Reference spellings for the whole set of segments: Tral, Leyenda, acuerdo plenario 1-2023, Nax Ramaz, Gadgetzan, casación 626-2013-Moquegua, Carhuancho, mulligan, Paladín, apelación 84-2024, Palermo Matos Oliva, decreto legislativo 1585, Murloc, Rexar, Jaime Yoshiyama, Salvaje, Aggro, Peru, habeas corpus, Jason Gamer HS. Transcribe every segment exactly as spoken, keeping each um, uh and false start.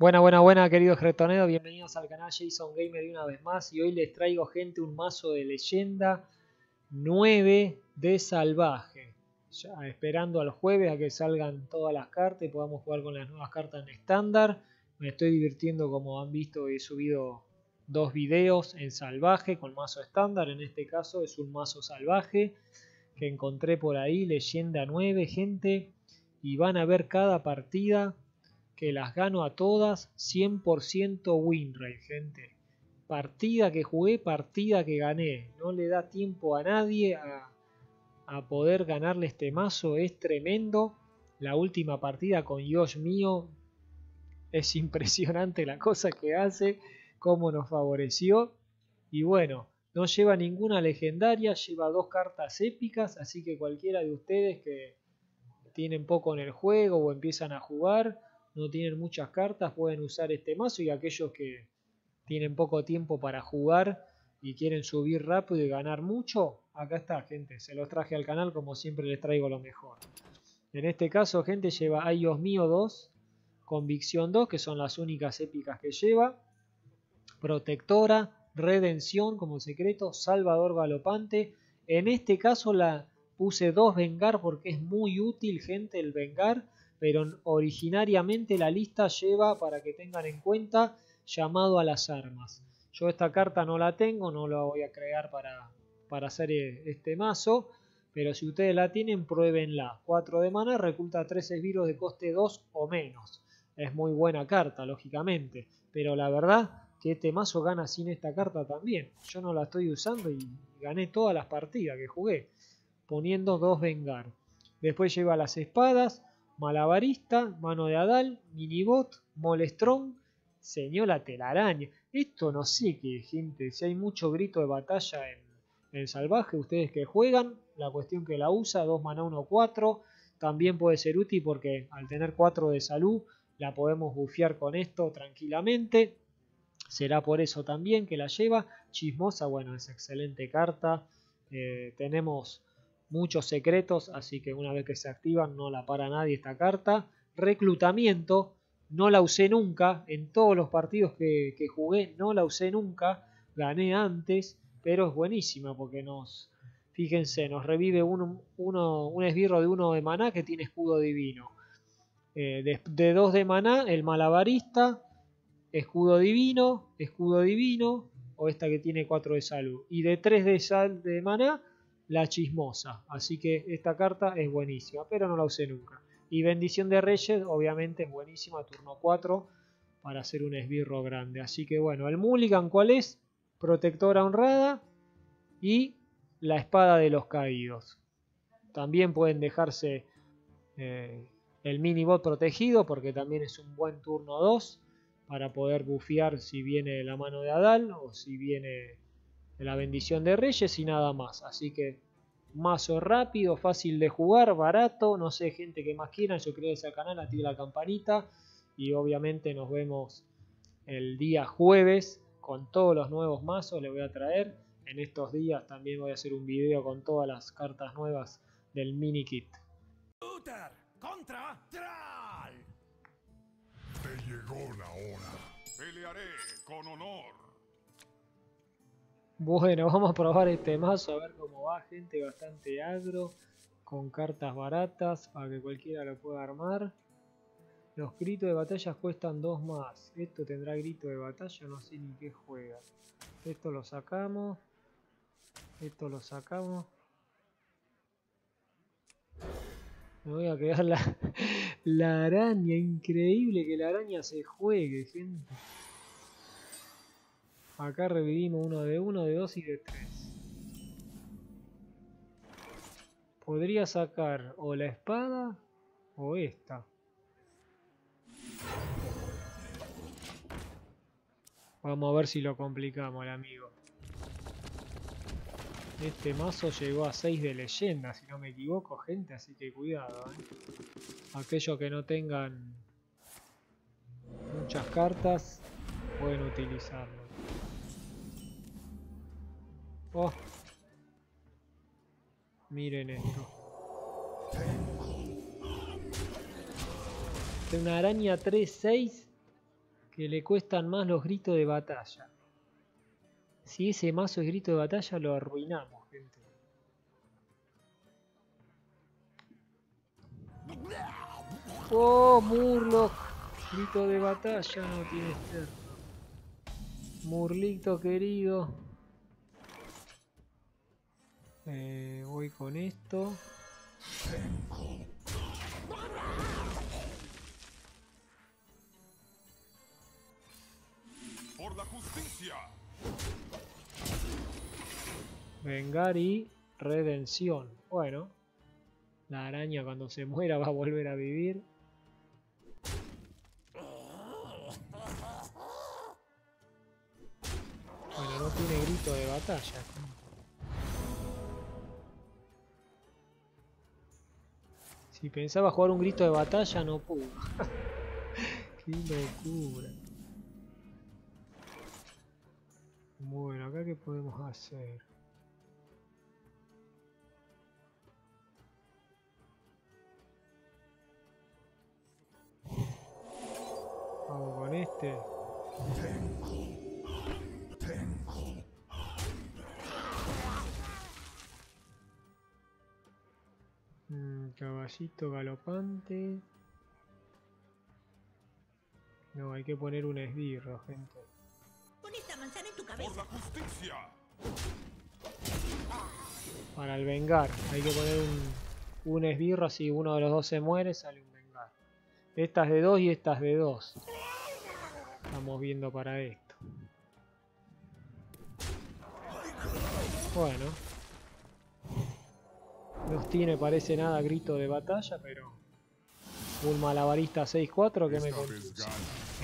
Buena, buena, buena, queridos retoneros, bienvenidos al canal Jason Gamer y una vez más. Y hoy les traigo, gente, un mazo de leyenda nueve de salvaje. Ya esperando al jueves a que salgan todas las cartas y podamos jugar con las nuevas cartas en estándar. Me estoy divirtiendo, como han visto, he subido dos videos en salvaje con mazo estándar. En este caso es un mazo salvaje que encontré por ahí, leyenda nueve, gente. Y van a ver cada partida que las gano a todas, cien por ciento win rate, gente. Partida que jugué, partida que gané. No le da tiempo a nadie a, a poder ganarle este mazo, es tremendo. La última partida con Dios mío, es impresionante la cosa que hace, cómo nos favoreció. Y bueno, no lleva ninguna legendaria, lleva dos cartas épicas, así que cualquiera de ustedes que tienen poco en el juego o empiezan a jugar, no tienen muchas cartas, pueden usar este mazo. Y aquellos que tienen poco tiempo para jugar y quieren subir rápido y ganar mucho, acá está, gente, se los traje al canal, como siempre les traigo lo mejor. En este caso, gente, lleva Ay Dios Mío dos, Convicción dos, que son las únicas épicas que lleva, Protectora, Redención como secreto, Salvador Galopante. En este caso la puse dos Vengar porque es muy útil, gente, el Vengar. Pero originariamente la lista lleva, para que tengan en cuenta, Llamado a las Armas. Yo esta carta no la tengo, no la voy a crear para, para hacer este mazo. Pero si ustedes la tienen, pruébenla. cuatro de maná, recluta tres esbirros de coste dos o menos. Es muy buena carta, lógicamente. Pero la verdad que este mazo gana sin esta carta también. Yo no la estoy usando y gané todas las partidas que jugué poniendo dos Vengar. Después lleva las espadas, Malabarista, Mano de Adal, Minibot, Molestrón, Señora Telaraña. Esto no sé qué, gente, si hay mucho grito de batalla en, en salvaje, ustedes que juegan, la cuestión que la usa, dos maná uno cuatro, también puede ser útil porque al tener cuatro de salud la podemos bufear con esto tranquilamente. Será por eso también que la lleva. Chismosa, bueno, es excelente carta, eh, tenemos muchos secretos, así que una vez que se activan no la para nadie esta carta. Reclutamiento, no la usé nunca, en todos los partidos que, que jugué no la usé nunca, gané antes, pero es buenísima porque nos, fíjense, nos revive un, uno, un esbirro de uno de maná que tiene escudo divino. Eh, de, de dos de maná, el Malabarista, escudo divino, escudo divino, o esta que tiene cuatro de salud. Y de tres de, sal, de maná, la Chismosa, así que esta carta es buenísima, pero no la usé nunca. Y Bendición de Reyes, obviamente es buenísima, turno cuatro, para hacer un esbirro grande. Así que bueno, el mulligan, ¿cuál es? Protectora Honrada y la Espada de los Caídos. También pueden dejarse eh, el Minibot protegido, porque también es un buen turno dos, para poder bufear si viene la Mano de Adal o si viene la Bendición de Reyes y nada más. Así que mazo rápido, fácil de jugar, barato. No sé, gente, que más quieran. Suscríbanse al canal, activen la campanita. Y obviamente nos vemos el día jueves con todos los nuevos mazos. Les voy a traer en estos días. También voy a hacer un video con todas las cartas nuevas del mini kit. Luther contra Tral. Te llegó la hora. Pelearé con honor. Bueno, vamos a probar este mazo, a ver cómo va, gente. Bastante agro, con cartas baratas, para que cualquiera lo pueda armar. Los gritos de batalla cuestan dos más. Esto tendrá grito de batalla, no sé ni qué juega. Esto lo sacamos. Esto lo sacamos. Me voy a quedar la, la araña. Increíble que la araña se juegue, gente. Acá revivimos uno de uno, de dos y de tres. Podría sacar o la espada o esta. Vamos a ver si lo complicamos al amigo. Este mazo llegó a seis de leyenda, si no me equivoco, gente, así que cuidado, ¿eh? Aquellos que no tengan muchas cartas pueden utilizarlo. Oh. Miren esto. Una araña tres seis que le cuestan más los gritos de batalla. Si ese mazo es grito de batalla, lo arruinamos, gente. Oh, Murloc. Grito de batalla no tiene ser. Murlito querido. Eh, voy con esto. Por la justicia. Vengar y redención. Bueno, la araña cuando se muera va a volver a vivir. Bueno, no tiene grito de batalla. Si pensaba jugar un grito de batalla, no pudo. Qué locura. Bueno, acá qué podemos hacer. Vamos con este. Mm, caballito galopante. No, hay que poner un esbirro, gente. Pon esta manzana en tu cabeza. Para el vengar, hay que poner un, un esbirro. Si uno de los dos se muere, sale un vengar. Estas de dos y estas de dos. Estamos viendo para esto. Bueno. No tiene, parece nada, grito de batalla, pero... Un malabarista seis cuatro que me conduce.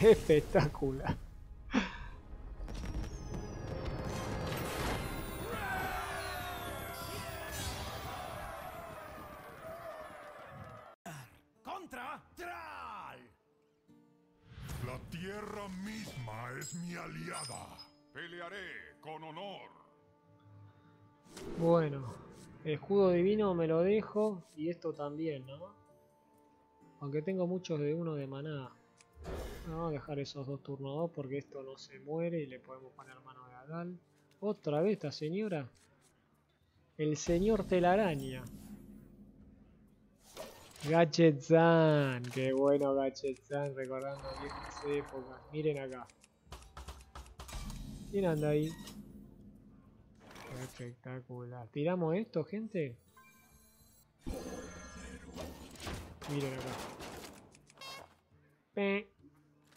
Espectacular. Contra Tral. La tierra misma es mi aliada. Pelearé con honor. Bueno. Escudo divino me lo dejo. Y esto también, ¿no? Aunque tengo muchos de uno de maná. Vamos a dejar esos dos turnos dos, porque esto no se muere. Y le podemos poner mano de Adal. Otra vez esta señora. El señor telaraña. Gadgetzan. Qué bueno Gadgetzan. Recordando viejas épocas. Miren acá. ¿Quién anda ahí? Espectacular. ¿Tiramos esto, gente? Miren acá.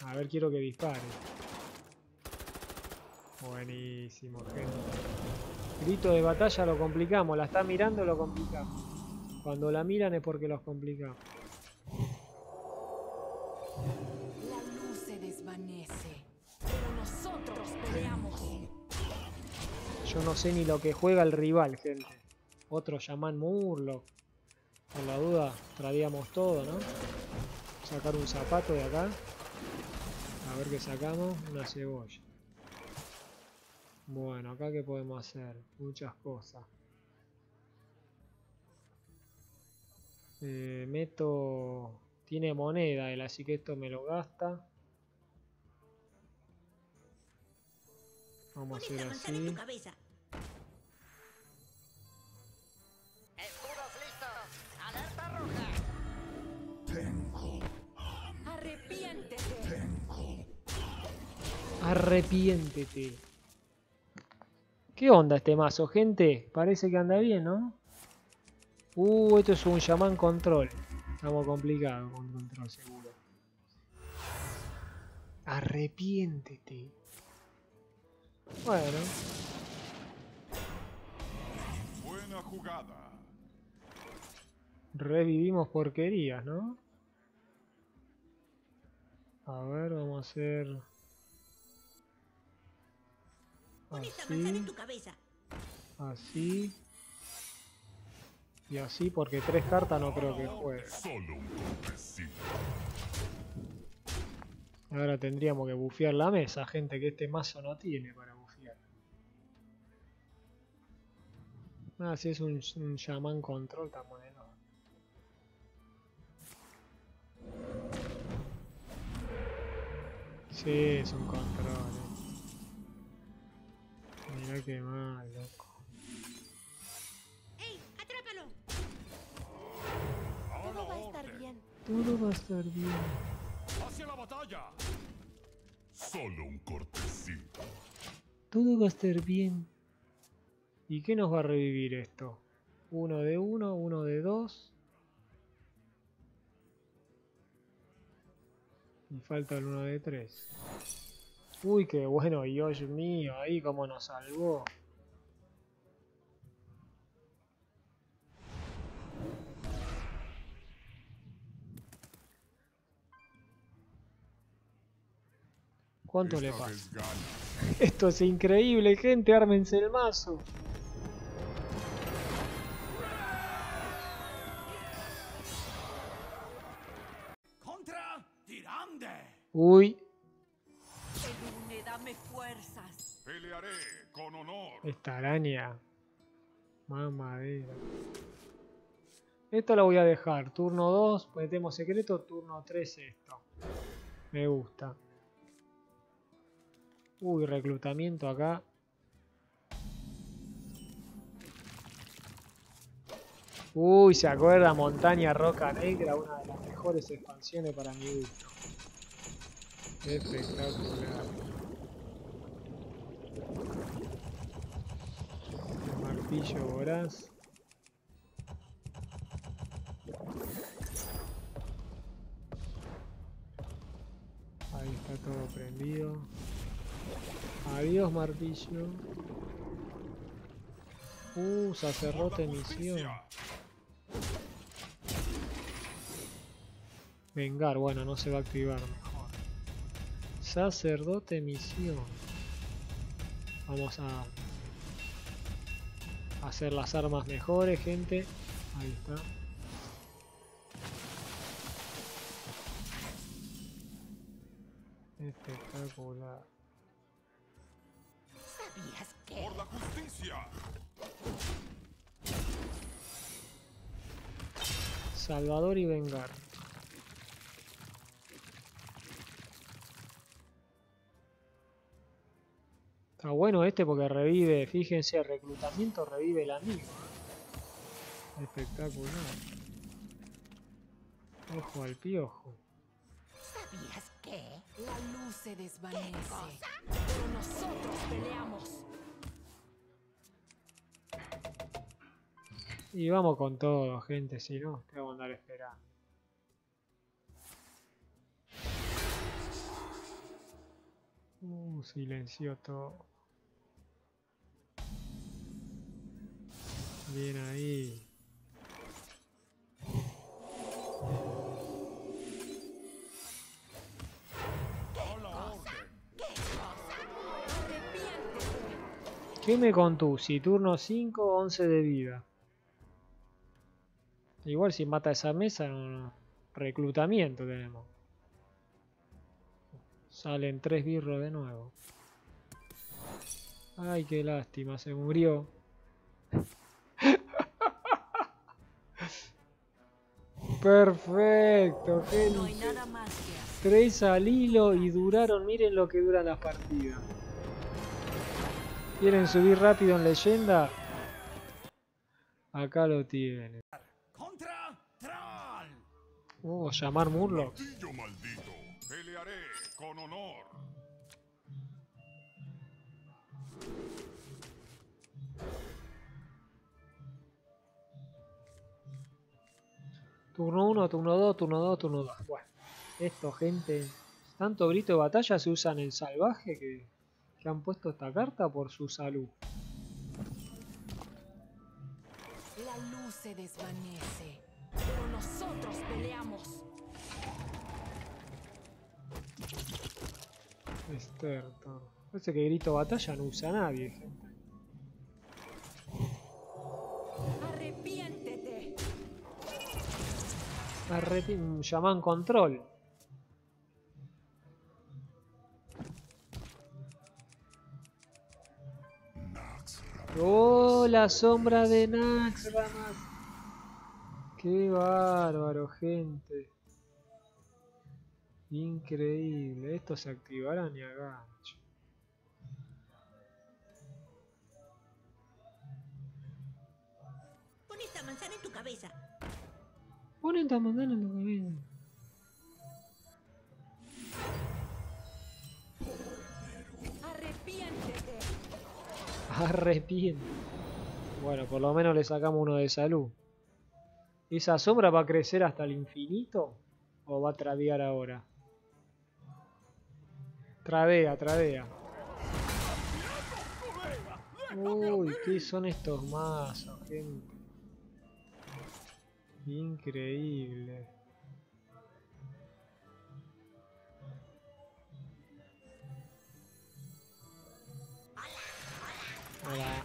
A ver, quiero que dispare. Buenísimo, gente. Grito de batalla lo complicamos. La está mirando, lo complicamos. Cuando la miran es porque los complicamos. La luz se desvanece, pero nosotros peleamos. Yo no sé ni lo que juega el rival, gente. Otro Shaman Murloc. Por la duda, traíamos todo, ¿no? Sacar un zapato de acá. A ver qué sacamos. Una cebolla. Bueno, acá qué podemos hacer. Muchas cosas. Eh, meto... Tiene moneda él, así que esto me lo gasta. Vamos a hacer así. Arrepiéntete. ¿Qué onda este mazo, gente? Parece que anda bien, ¿no? Uh, esto es un Shaman Control. Estamos complicados con Control, seguro. Arrepiéntete. Bueno. Buena jugada. Revivimos porquerías, ¿no? A ver, vamos a hacer... Así. Así. Y así, porque tres cartas no creo que juegue. Ahora tendríamos que bufear la mesa, gente, que este mazo no tiene para bufear. Ah, si es un, un Shaman Control tan bueno. Sí, es un control. Mira qué mal, loco. ¡Ey! ¡Atrápalo! Todo va a estar bien. Todo va a estar bien. ¡Hacia la batalla! Solo un cortecito. Todo va a estar bien. ¿Y qué nos va a revivir esto? Uno de uno, uno de dos. Y falta el uno de tres. Uy, qué bueno, Dios mío, ahí como nos salvó. ¿Cuánto esta le pasa? Esto es increíble, gente, ármense el mazo. Contra Tirande. Uy. Dame fuerzas. Pelearé con honor. Esta araña. Mamadera. Esto lo voy a dejar. Turno dos, metemos secreto. Turno tres esto. Me gusta. Uy, reclutamiento acá. Uy, se acuerda Montaña Roca Negra, una de las mejores expansiones para mi gusto. Espectacular. El martillo voraz. Ahí está todo prendido. Adiós martillo. Uh, sacerdote misión. Vengar, bueno, no se va a activar mejor. Sacerdote misión. Vamos a hacer las armas mejores, gente. Ahí está. Espectacular. Por la justicia. Salvador y vengar. Está bueno este porque revive, fíjense, el reclutamiento revive el amigo. Espectacular. Ojo al piojo. ¿Sabías que la luz se desvanece? Pero nosotros peleamos. Y vamos con todo, gente, si no, te vamos a andar esperando. Uh, silenció todo. Bien ahí. ¿Qué me contusi? Turno cinco, once de vida. Igual si mata esa mesa, no, no. Reclutamiento tenemos. Salen tres birros de nuevo. Ay, qué lástima, se murió. Perfecto, gente. No hay nada más que tres al hilo y duraron, miren lo que duran las partidas. ¿Quieren subir rápido en leyenda? Acá lo tienen. Contra Tral. Uh, llamar Murlocs. Martillo maldito. Pelearé con honor. Turno uno, turno dos, turno dos, turno dos. Bueno, esto, gente. Tanto grito de batalla se usa en el salvaje que... que han puesto esta carta por su salud. La luz se desvanece, pero nosotros peleamos. Estertor. Parece que grito batalla no usa a nadie, gente. Arrepiéntete. Arrepi Llaman control. ¡Oh, la sombra de Nax Ramaz! ¡Qué bárbaro, gente! Increíble, esto se activará ni a gancho. Pon esta manzana en tu cabeza. Pon esta manzana en tu cabeza. Arrepiéntete. Arrepiéntete. Bueno, por lo menos le sacamos uno de salud. ¿Esa sombra va a crecer hasta el infinito? ¿O va a tradear ahora? Tradea, tradea. Uy, ¿qué son estos mazos, gente? Increíble. Hola, hola.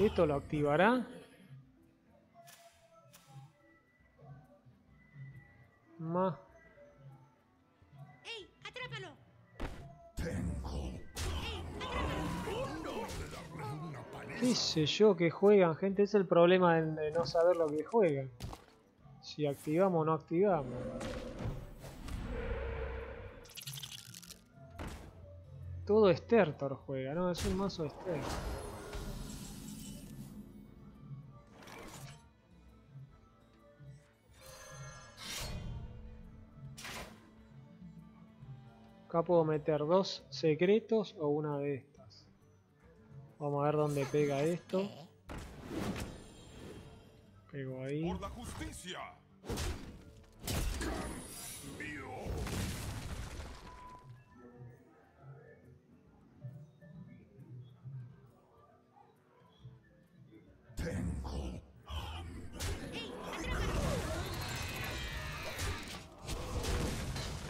¿Esto lo activará? Ma. ¡Ey! ¡Atrápalo! Tengo. ¡Ey! ¡Atrápalo! ¿Qué sé yo que juegan, gente? Es el problema de no saber lo que juegan. Si activamos o no activamos. Todo estertor juega, ¿no? Es un mazo estertor. Acá puedo meter dos secretos o una de estas. Vamos a ver dónde pega esto. Pego ahí. Por la justicia. Cambio. Tengo hambre.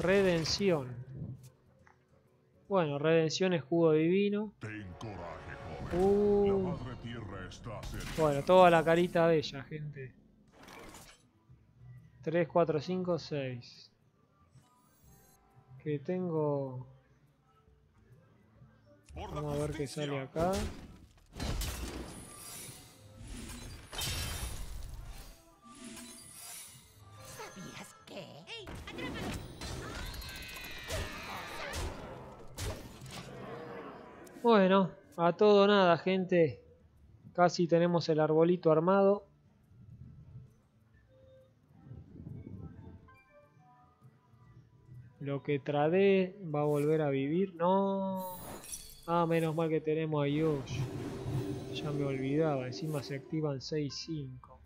Redención. Bueno, redención es jugo divino. Te encoraje, joven. Uh. La madre tierra está cerca. Bueno, toda la carita de ella, gente. tres, cuatro, cinco, seis. Que tengo... Vamos a ver qué sale acá. ¿Sabías qué? ¡Ey, atrápalo! Bueno, a todo nada, gente. Casi tenemos el arbolito armado. Lo que tradé va a volver a vivir. No. Ah, menos mal que tenemos a Yosh. Ya me olvidaba. Encima se activan seis cinco.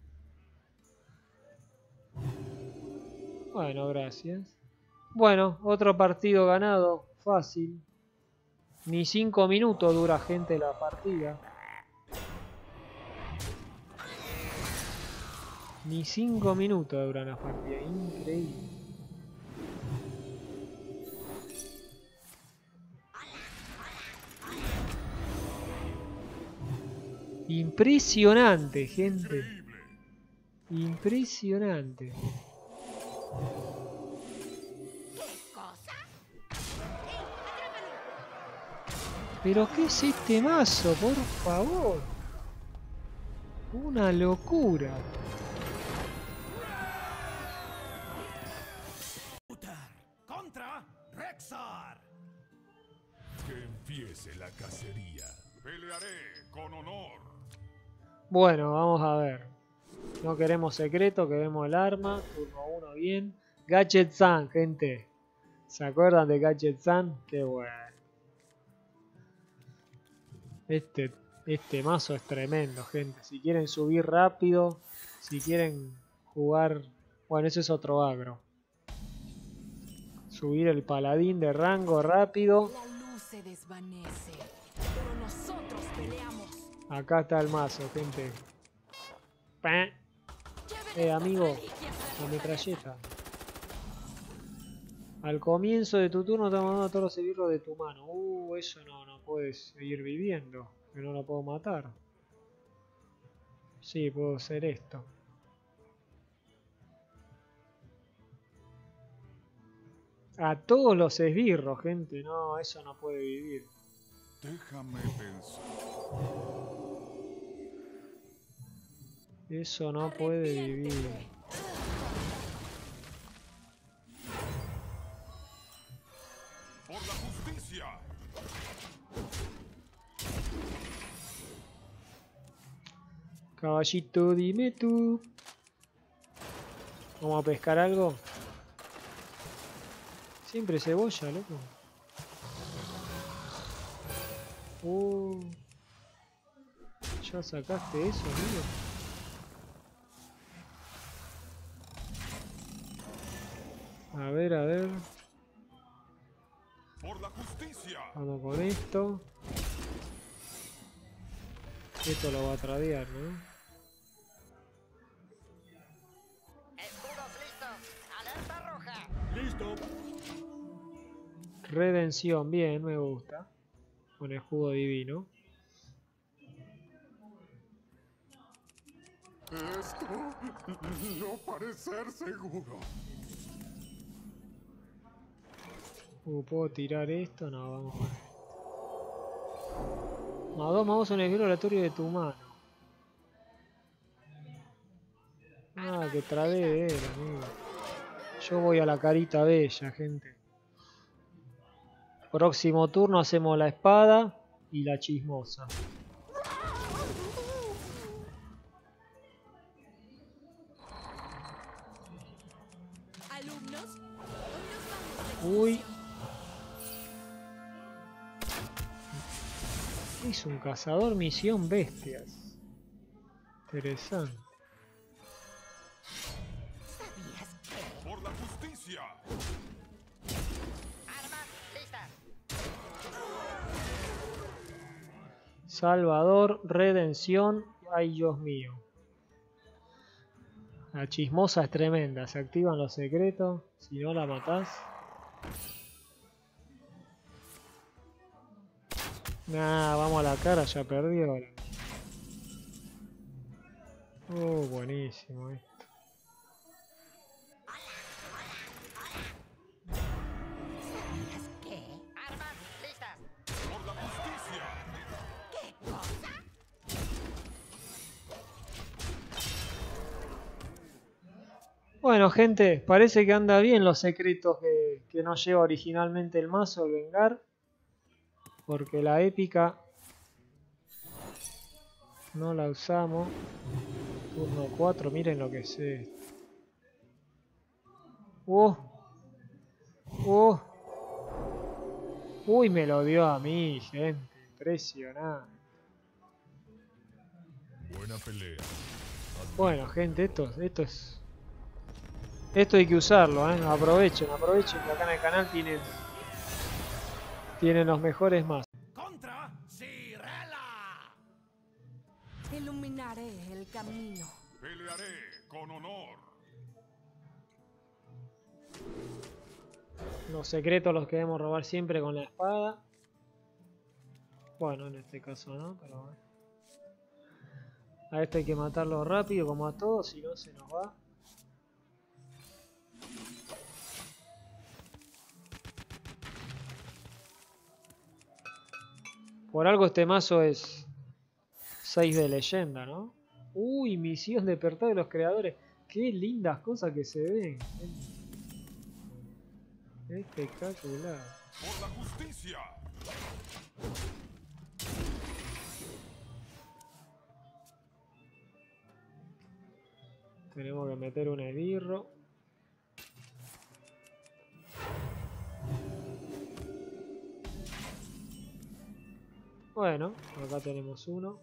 Bueno, gracias. Bueno, otro partido ganado. Fácil. Ni cinco minutos dura, gente, la partida. Ni cinco minutos duran las partidas. Increíble. Impresionante, gente. Impresionante. ¿Pero qué es este mazo? Por favor. Una locura. Contra Rexar. Que empiece la cacería. Pelearé con honor. Bueno, vamos a ver. No queremos secreto, queremos el arma. Turno uno, bien. Gadgetzan, gente. ¿Se acuerdan de Gadgetzan? Qué bueno. Este, este mazo es tremendo, gente. Si quieren subir rápido, si quieren jugar... Bueno, ese es otro agro. Subir el paladín de rango rápido. La luz se desvanece, pero nosotros peleamos. Acá está el mazo, gente. Eh, amigo, la metralleta. Al comienzo de tu turno te ha mandado a todos los servirlos de tu mano. Uh, eso no, no puedes seguir viviendo. Que no lo puedo matar. Sí, puedo hacer esto. A todos los esbirros, gente. No, eso no puede vivir. Déjame pensar. Eso no puede vivir. Por la justicia. Caballito, dime tú. ¿Vamos a pescar algo? Siempre cebolla, loco. Uh, ya sacaste eso, amigo. A ver, a ver. Por la justicia. Vamos con esto. Esto lo va a tradear, ¿no? Escudos listos. Alerta roja. Listo. Redención, bien, me gusta. Con el jugo divino. Esto no parece seguro. Uh, ¿puedo tirar esto? No, vamos a ver. Más dos, más dos en el vibratorio de tu mano. Ah, que trade él, amigo. Yo voy a la carita bella, gente. Próximo turno hacemos la espada y la chismosa. Uy. Es un cazador misión bestias. Interesante. Por la justicia. Salvador, redención, ay Dios mío. La chismosa es tremenda, se activan los secretos, si no la matás. Nah, vamos a la cara, ya perdió. Oh, buenísimo esto. Bueno, gente, parece que anda bien los secretos que, que no lleva originalmente el mazo, el Vengar. Porque la épica no la usamos. Turno cuatro, miren lo que es esto. ¡Oh! ¡Oh! ¡Uy, me lo dio a mí, gente! Impresionante. Buena pelea. Bueno, gente, esto, esto es... Esto hay que usarlo, ¿eh? Aprovechen, aprovechen que acá en el canal tienen, tienen los mejores mazos. Contra Cirela. Iluminaré el camino. Pelearé con honor. Los secretos los queremos robar siempre con la espada. Bueno, en este caso no, pero bueno. A este hay que matarlo rápido como a todos, si no se nos va. Por algo este mazo es seis de leyenda, ¿no? Uy, misión de despertar de los creadores. Qué lindas cosas que se ven. Espectacular. Por la justicia. Tenemos que meter un esbirro. Bueno, acá tenemos uno.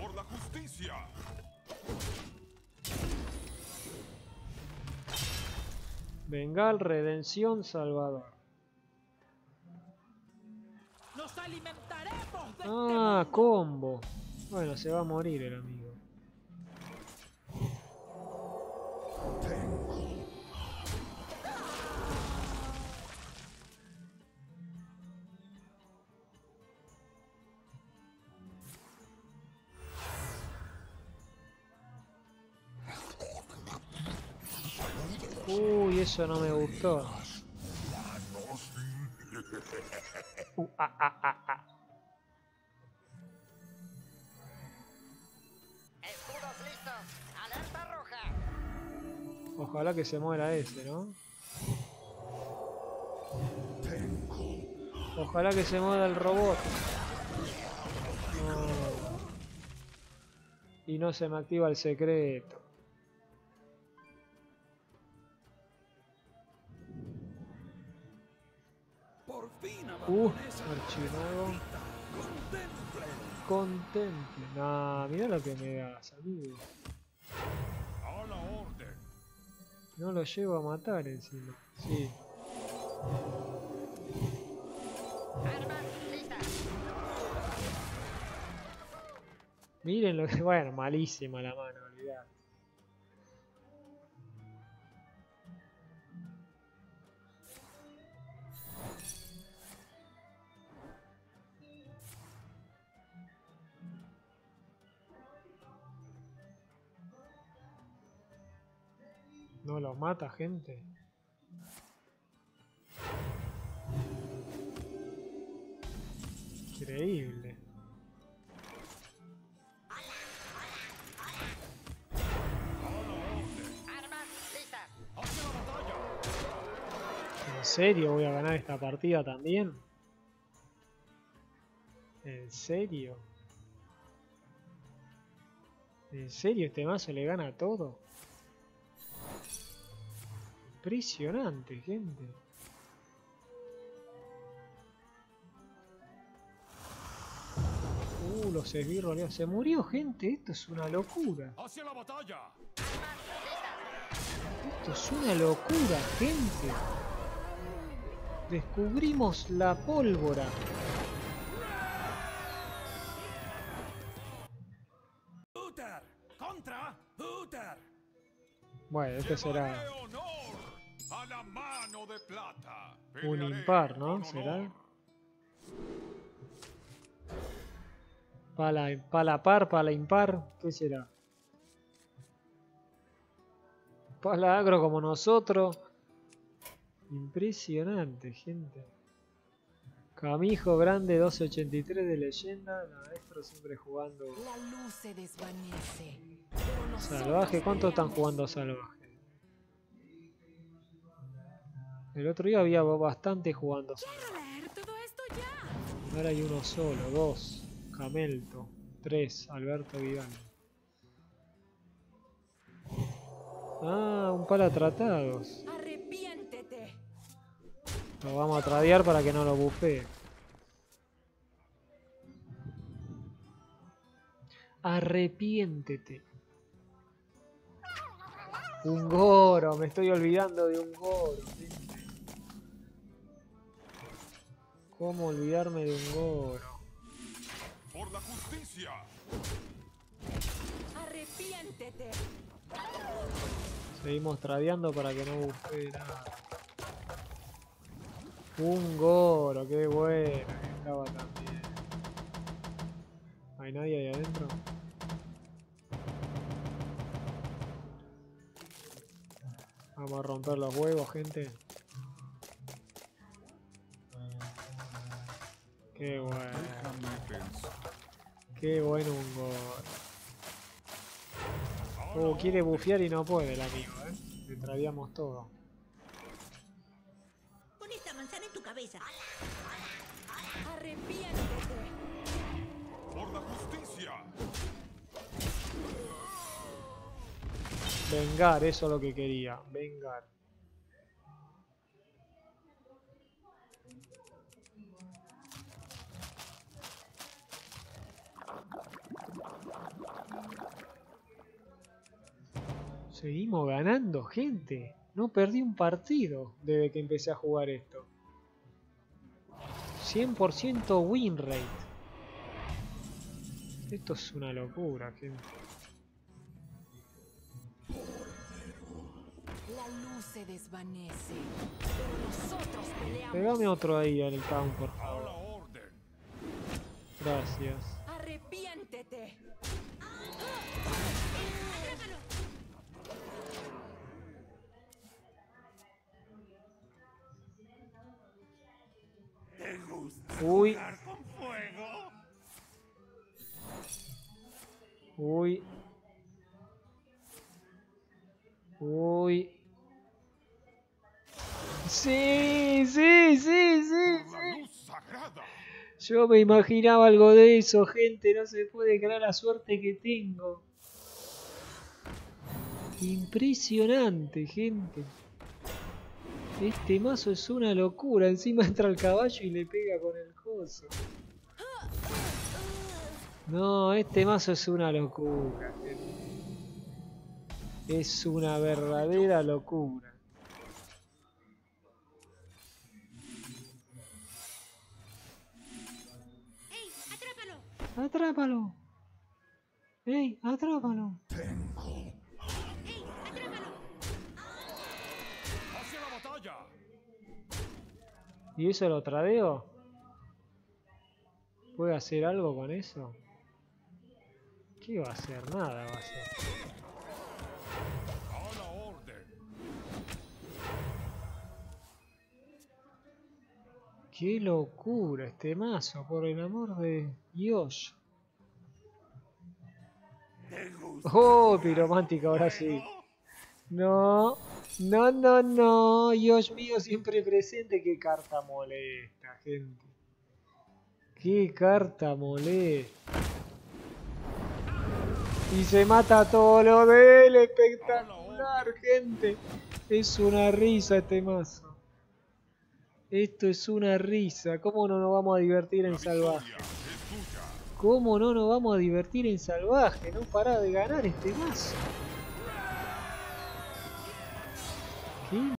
Por la justicia. Vengal, redención, salvador. Nos alimentaremos de ah, combo. Bueno, se va a morir el amigo. Eso no me gustó. Uh, ah, ah, ah, ah. Escudos listos. Alerta roja. Ojalá que se muera ese, ¿no? Ojalá que se muera el robot. No. Y no se me activa el secreto. Uh, archivado. Contemple. Nah, mirá lo que me da, amigo. No lo llevo a matar encima. Sí. Miren lo que... Bueno, malísima la mano, olvidad. No los mata, gente. Increíble. ¿En serio voy a ganar esta partida también? ¿En serio? ¿En serio este mazo le gana todo? Impresionante, gente. Uh, los esbirros. Se murió, gente. Esto es una locura. Hacia la batalla. Esto es una locura, gente. Descubrimos la pólvora. Uter contra Uter. Bueno, este será a la mano de plata. Un impar, ¿no? ¿Será? Para la, pa la par, para la impar, ¿qué será? Para la agro como nosotros. Impresionante, gente. Camijo Grande doce ochenta y tres de Leyenda. Maestro siempre jugando. La luz se desvanece. Salvaje, ¿cuánto están jugando Salvaje? El otro día había bastante jugando. Ahora hay uno solo, dos. Camelto, tres. Alberto Vidal. Ah, un pala tratados. Lo vamos a tradear para que no lo bufee. Arrepiéntete. Un goro, me estoy olvidando de un goro. ¿Cómo olvidarme de un goro? Por la justicia. Arrepiéntete. Seguimos tradeando para que no busque nada. Un goro, qué bueno. Estaba también. ¿Hay nadie ahí adentro? Vamos a romper los huevos, gente. Qué bueno. Qué bueno un gol. Uh, quiere bufear y no puede el amigo, ¿eh? Le traviamos todo. Pon esta manzana en tu cabeza. Arrepiéntete. Por la justicia. Vengar, eso es lo que quería. Vengar. Seguimos ganando, gente. No perdí un partido desde que empecé a jugar esto. cien por ciento win rate. Esto es una locura, gente. La luz se desvanece. Nosotros peleamos. Pegame otro ahí en el town, por favor. Gracias. Arrepiéntete. Te gusta. Uy. Uy. Uy. Sí, sí, sí, sí, sí. Yo me imaginaba algo de eso, gente. No se puede creer la suerte que tengo. Impresionante, gente. Este mazo es una locura. Encima entra el caballo y le pega con el coso. No, este mazo es una locura, gente. Es una verdadera locura. Atrápalo. Ey, atrápalo. Tengo. Ey, atrápalo. Hacia la batalla. ¿Y eso lo tradeo? ¿Puede hacer algo con eso? ¿Qué va a hacer? Nada va a hacer. A la orden. Qué locura este mazo, por el amor de Dios. Oh, piromántica, ahora sí. No, no, no, no. Dios mío, siempre presente. Qué carta molesta, gente. Qué carta molesta. Y se mata todo lo de él. Espectacular, gente. Es una risa este mazo. Esto es una risa. ¿Cómo no nos vamos a divertir en Salvaje? ¿Cómo no nos vamos a divertir en Salvaje? No para de ganar este mazo. ¿Qué?